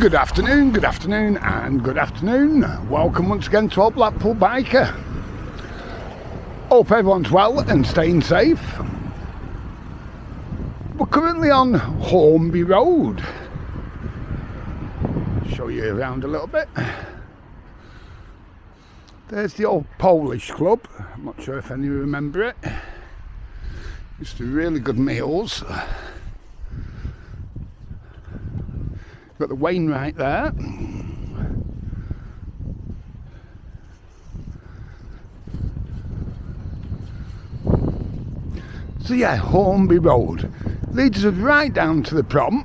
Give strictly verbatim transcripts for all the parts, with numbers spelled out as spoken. Good afternoon, good afternoon and good afternoon. Welcome once again to Old Blackpool Biker. Hope everyone's well and staying safe. We're currently on Hornby Road. Show you around a little bit. There's the old Polish club. I'm not sure if any remember it. Used to do really good meals. Got the Wainwright there. So yeah, Hornby Road leads us right down to the prom,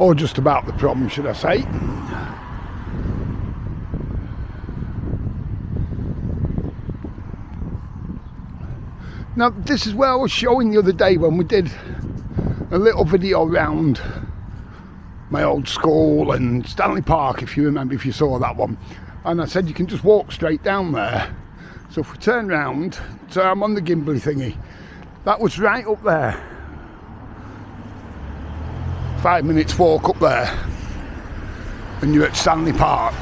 or just about the prom, should I say. Now this is where I was showing the other day when we did a little video round my old school and Stanley Park, if you remember, if you saw that one. And I said you can just walk straight down there. So if we turn round, so I'm on the Gimbly thingy. That was right up there. Five minutes walk up there and you're at Stanley Park.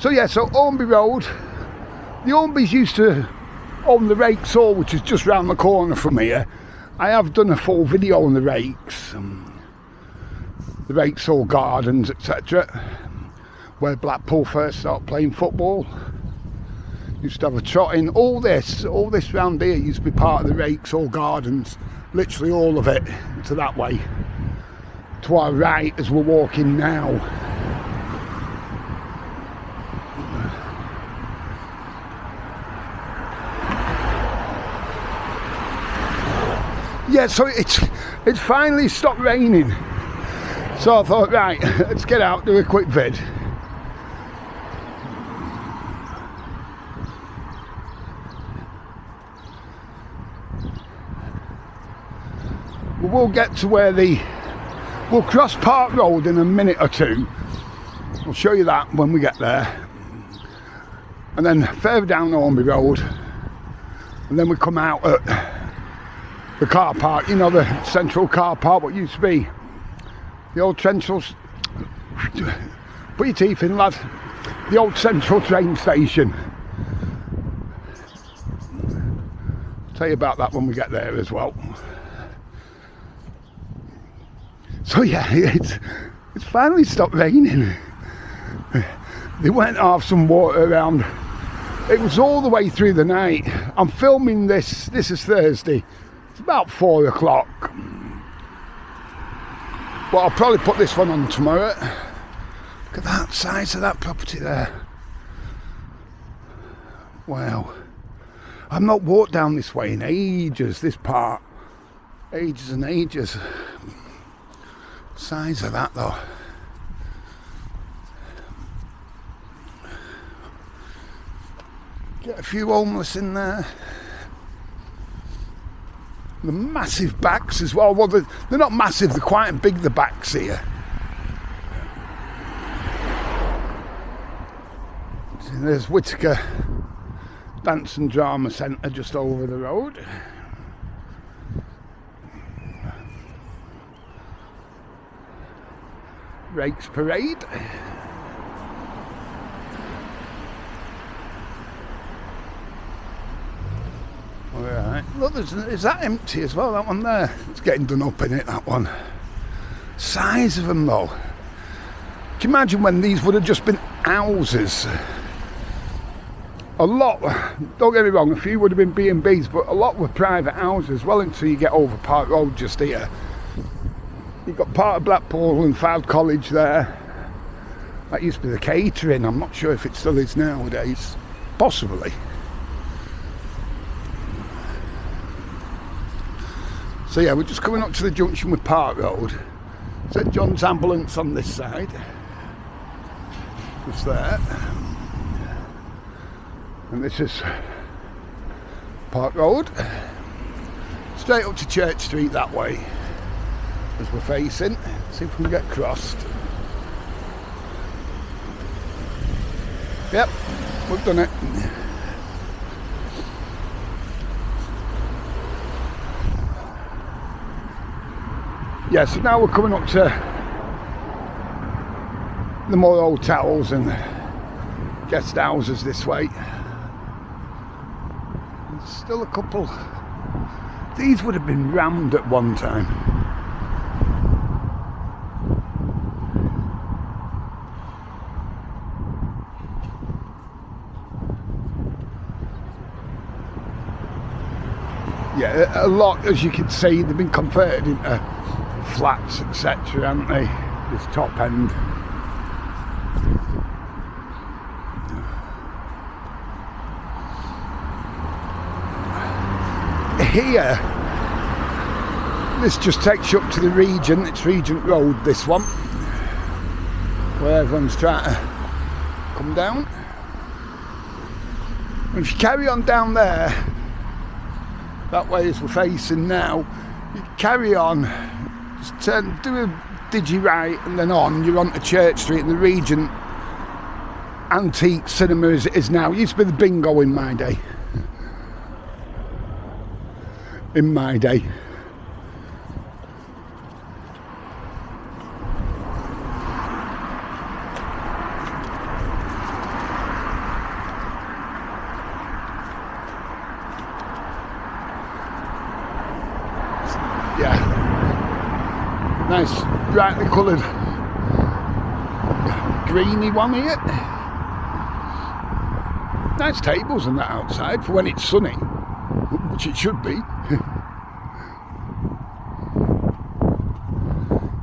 So yeah, so Hornby Road. The Hornbys used to own the Raikes Hall, which is just round the corner from here. I have done a full video on the Raikes, um, the Raikes Hall gardens, et cetera, where Blackpool first started playing football. Used to have a trotting. All this, all this round here used to be part of the Raikes Hall gardens, literally all of it, to that way, to our right as we're walking now. Yeah, so it's it's finally stopped raining, so I thought, right, let's get out, do a quick vid. We'll get to where the we'll cross Park Road in a minute or two. I'll show you that when we get there, and then further down Hornby Road, and then we come out at the car park, you know, the central car park, what used to be the old Trenchels. Put your teeth in, lad. The old central train station. I'll tell you about that when we get there as well. So yeah, it's, it's finally stopped raining. They went off some water around. It was all the way through the night. I'm filming this, this is Thursday. It's about four o'clock, but I'll probably put this one on tomorrow. Look at that size of that property there. Wow. I've not walked down this way in ages, this part. Ages and ages. Size of that though. Get a few homeless in there. The massive backs as well. Well, they're, they're not massive, they're quite big, the backs here. See, there's Whitaker Dance and Drama Centre just over the road. Raikes Parade. Alright, look, there's, is that empty as well, that one there? It's getting done up in it, that one. Size of them though. Can you imagine when these would have just been houses? A lot, don't get me wrong, a few would have been B and B's, but a lot were private houses, well until you get over Park Road just here. You've got part of Blackpool and Fowd College there. That used to be the catering, I'm not sure if it still is nowadays. Possibly. So yeah, we're just coming up to the junction with Park Road. St John's Ambulance on this side. Just there. And this is Park Road. Straight up to Church Street that way, as we're facing. See if we can get crossed. Yep, we've done it. yeah, so now we're coming up to the more hotels and guest houses this way. There's still a couple. These would have been rammed at one time. Yeah, a lot, as you can see, they've been converted into flats, et cetera, haven't they? This top end. Here, this just takes you up to the Regent. It's Regent Road, this one, where everyone's trying to come down. And if you carry on down there, that way as we're facing now, you carry on, just turn, do a digi right and then on, you're on to Church Street and the Regent Antique Cinema as it is now. It used to be the Bingo in my day. In my day. Nice, brightly coloured, greeny one here. Nice tables and that outside for when it's sunny, which it should be.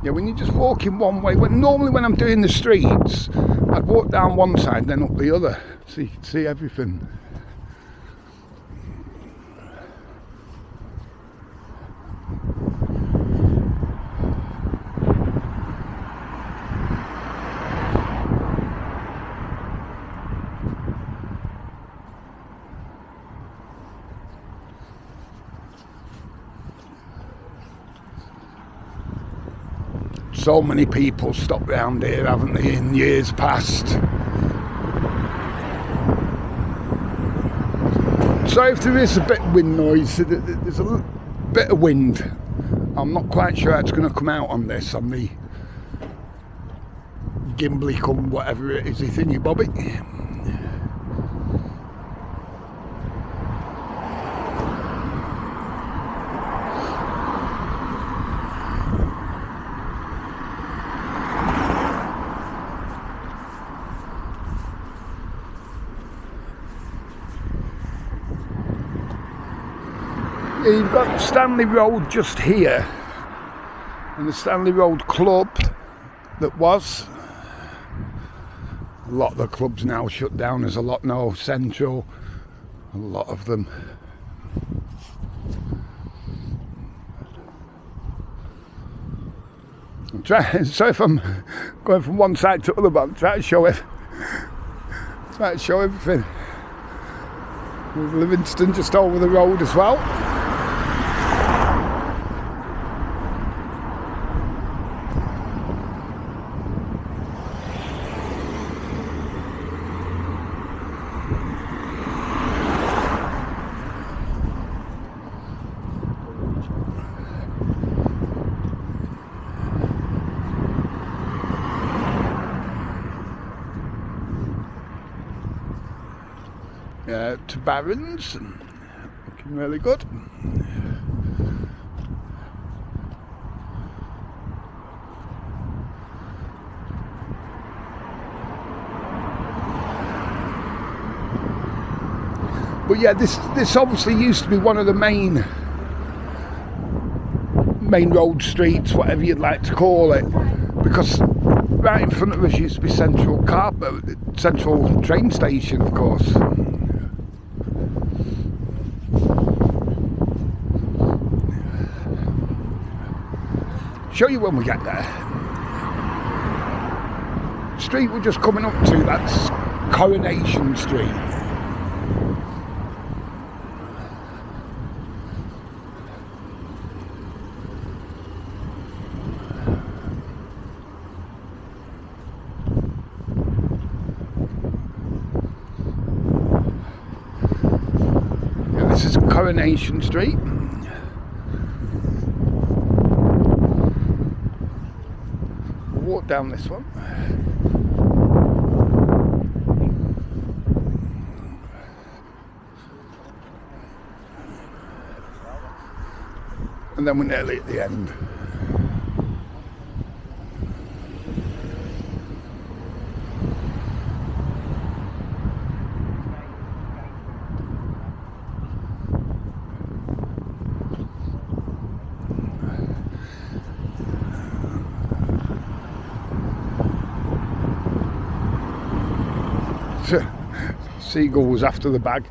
Yeah, when you're just walking one way, when, normally when I'm doing the streets, I'd walk down one side then up the other, so you can see everything. So many people stopped round here, haven't they, in years past. So if there is a bit of wind noise, there's a bit of wind. I'm not quite sure how it's going to come out on this, on the Gimbly come whatever it is the thingy bobby. You've got Stanley Road just here and the Stanley Road Club that was. A lot of the clubs now shut down, there's a lot now, Central, a lot of them. I'm trying, so if I'm going from one side to the other, but I'm trying to show it, trying to show everything. There's Livingston just over the road as well. Uh, to Barron's, looking really good. But yeah, this this obviously used to be one of the main main road streets, whatever you'd like to call it, because right in front of us used to be Central Car, Central train station, of course. Show you when we get there. Street we're just coming up to, that's Coronation Street. Yeah, this is Coronation Street. down this one. And then we're nearly at the end. Seagull was after the bag.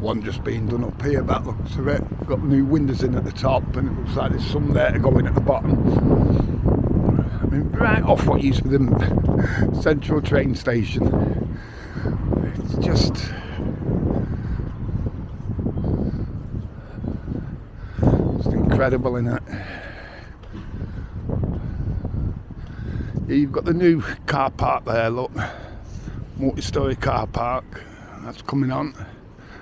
One just being done up here, by the looks of it. Got new windows in at the top, and it looks like there's some there to go in at the bottom. I mean, right off what used to be the central train station. It's just just incredible, innit? Yeah, you've got the new car park there, look. Multi-storey car park. That's coming on.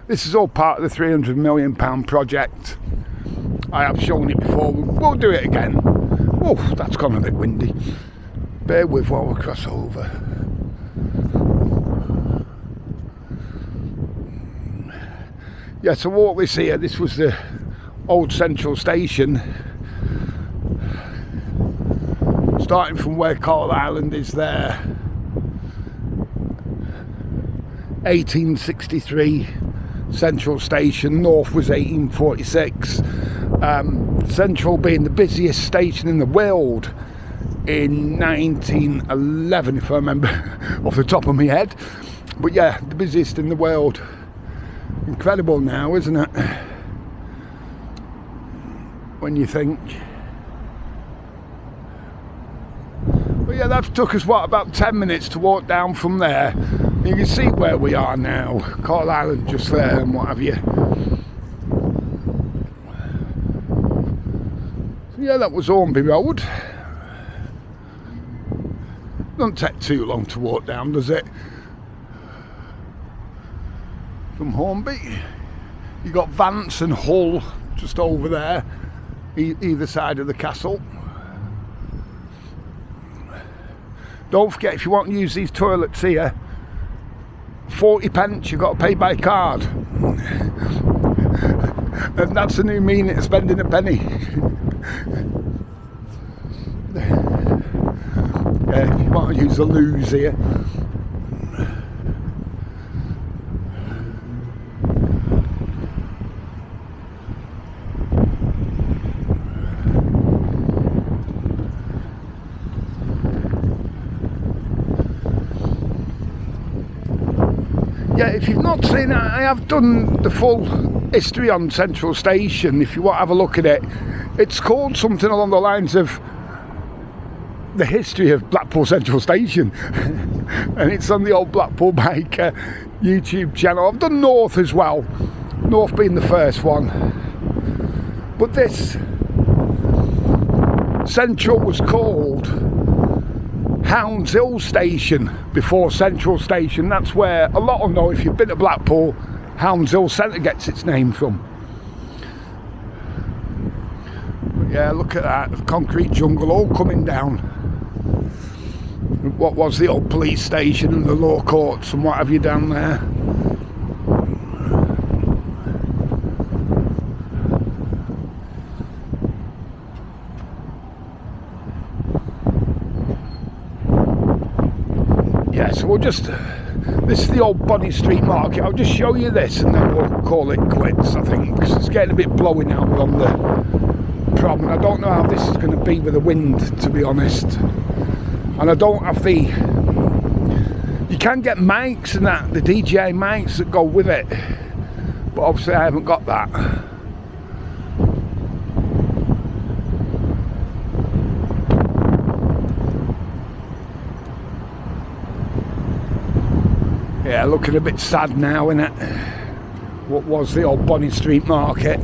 This is all part of the three hundred million pound project. I have shown it before. We'll do it again. Oh, that's gone a bit windy. Bear with while we cross over. Yeah, so what we see here, this was the old central station. Starting from where Carl Island is there. eighteen sixty-three. Central station. North was eighteen forty-six. um, Central being the busiest station in the world in nineteen eleven, if I remember off the top of my head. But yeah, the busiest in the world. Incredible now, isn't it, when you think. But yeah, that took us what, about ten minutes to walk down from there. You can see where we are now. Carl Island just there and what have you. So yeah, that was Hornby Road. Doesn't take too long to walk down, does it? From Hornby. You got Vance and Hull just over there, e either side of the castle. Don't forget, if you want to use these toilets here, forty pence you've got to pay by card. And that's the new meaning of spending a penny. Yeah, if you want to use the loos here. Yeah, if you've not seen it, I have done the full history on Central Station. If you want to have a look at it, it's called something along the lines of the history of Blackpool Central Station. And it's on the Old Blackpool Biker YouTube channel. I've done North as well, North being the first one. But this Central was called Houndshill Station before Central Station. That's where a lot of them know, if you've been to Blackpool, Houndshill Centre gets its name from. But yeah, look at that concrete jungle all coming down. What was the old police station and the law courts and what have you down there. We'll just, this is the old Bonnie Street Market. I'll just show you this and then we'll call it quits, I think, because it's getting a bit blowy now on the prom, and I don't know how this is going to be with the wind, to be honest. And I don't have the, you can get mics and that, the D J mics that go with it, but obviously I haven't got that. Yeah, looking a bit sad now, innit? What was the old Bonnie Street Market.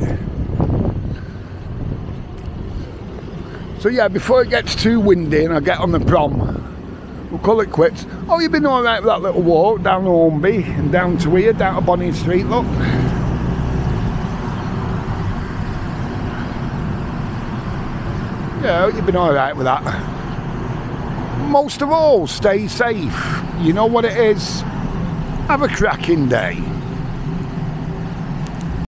So yeah, before it gets too windy and I get on the prom, we'll call it quits. Oh, you've been alright with that little walk down Hornby and down to here, down to Bonnie Street, look. Yeah, you've been alright with that. Most of all, stay safe. You know what it is? Have a cracking day.